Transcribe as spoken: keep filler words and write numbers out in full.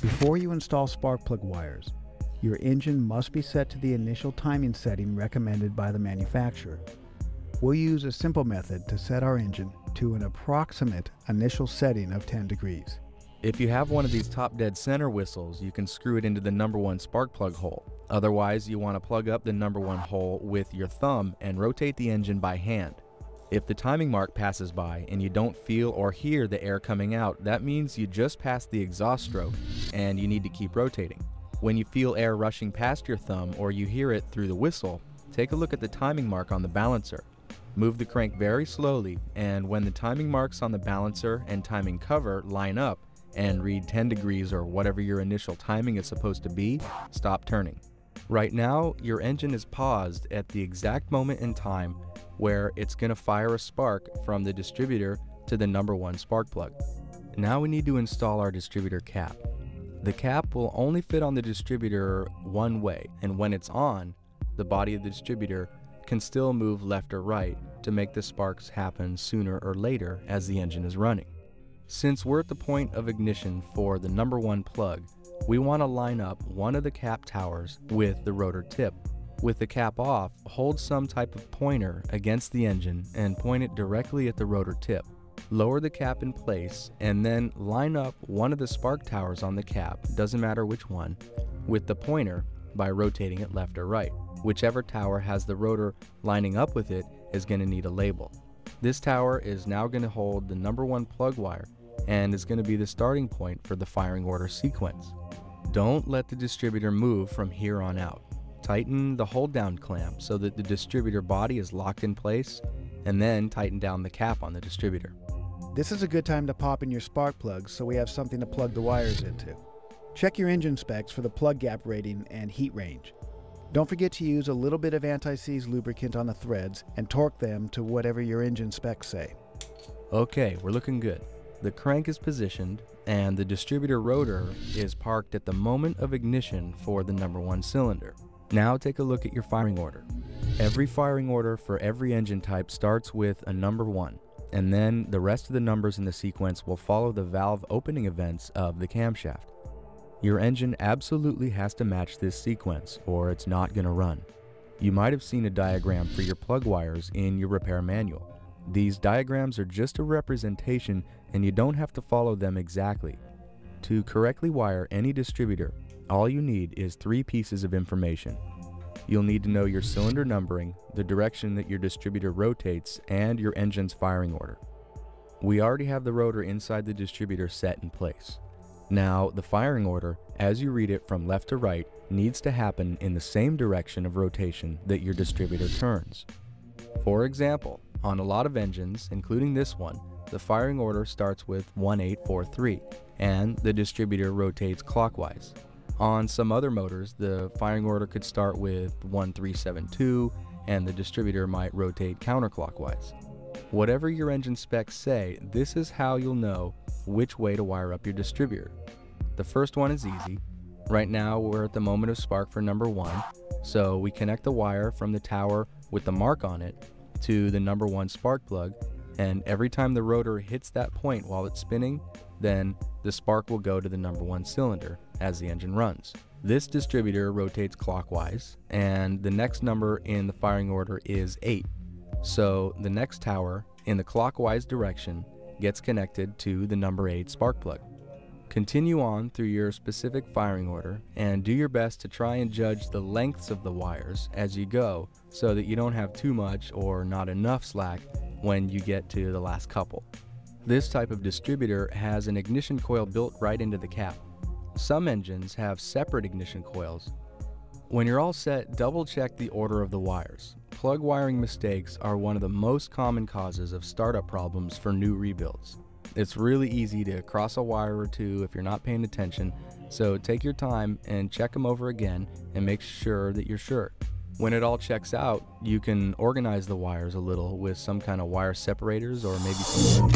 Before you install spark plug wires, your engine must be set to the initial timing setting recommended by the manufacturer. We'll use a simple method to set our engine to an approximate initial setting of ten degrees. If you have one of these top dead center whistles, you can screw it into the number one spark plug hole. Otherwise, you want to plug up the number one hole with your thumb and rotate the engine by hand. If the timing mark passes by and you don't feel or hear the air coming out, that means you just passed the exhaust stroke and you need to keep rotating. When you feel air rushing past your thumb or you hear it through the whistle, take a look at the timing mark on the balancer. Move the crank very slowly, and when the timing marks on the balancer and timing cover line up and read ten degrees or whatever your initial timing is supposed to be, stop turning. Right now, your engine is paused at the exact moment in time where it's going to fire a spark from the distributor to the number one spark plug. Now we need to install our distributor cap. The cap will only fit on the distributor one way, and when it's on, the body of the distributor can still move left or right to make the sparks happen sooner or later as the engine is running. Since we're at the point of ignition for the number one plug, we want to line up one of the cap towers with the rotor tip. With the cap off, hold some type of pointer against the engine and point it directly at the rotor tip. Lower the cap in place and then line up one of the spark towers on the cap, doesn't matter which one, with the pointer by rotating it left or right. Whichever tower has the rotor lining up with it is going to need a label. This tower is now going to hold the number one plug wire and is going to be the starting point for the firing order sequence. Don't let the distributor move from here on out. Tighten the hold down clamp so that the distributor body is locked in place, and then tighten down the cap on the distributor. This is a good time to pop in your spark plugs so we have something to plug the wires into. Check your engine specs for the plug gap rating and heat range. Don't forget to use a little bit of anti-seize lubricant on the threads and torque them to whatever your engine specs say. Okay, we're looking good. The crank is positioned and the distributor rotor is parked at the moment of ignition for the number one cylinder. Now take a look at your firing order. Every firing order for every engine type starts with a number one, and then the rest of the numbers in the sequence will follow the valve opening events of the camshaft. Your engine absolutely has to match this sequence or it's not going to run. You might have seen a diagram for your plug wires in your repair manual. These diagrams are just a representation and you don't have to follow them exactly. To correctly wire any distributor, all you need is three pieces of information. You'll need to know your cylinder numbering, the direction that your distributor rotates, and your engine's firing order. We already have the rotor inside the distributor set in place. Now, the firing order, as you read it from left to right, needs to happen in the same direction of rotation that your distributor turns. For example, on a lot of engines, including this one, the firing order starts with one eight four three, and the distributor rotates clockwise. On some other motors, the firing order could start with one three seven two, and the distributor might rotate counterclockwise. Whatever your engine specs say, this is how you'll know which way to wire up your distributor. The first one is easy. Right now we're at the moment of spark for number one, so we connect the wire from the tower with the mark on it to the number one spark plug, and every time the rotor hits that point while it's spinning, then the spark will go to the number one cylinder as the engine runs. This distributor rotates clockwise, and the next number in the firing order is eight. So the next tower in the clockwise direction gets connected to the number eight spark plug. Continue on through your specific firing order and do your best to try and judge the lengths of the wires as you go so that you don't have too much or not enough slack when you get to the last couple. This type of distributor has an ignition coil built right into the cap. Some engines have separate ignition coils. When you're all set, double check the order of the wires. Plug wiring mistakes are one of the most common causes of startup problems for new rebuilds. It's really easy to cross a wire or two if you're not paying attention, so take your time and check them over again and make sure that you're sure. When it all checks out, you can organize the wires a little with some kind of wire separators or maybe some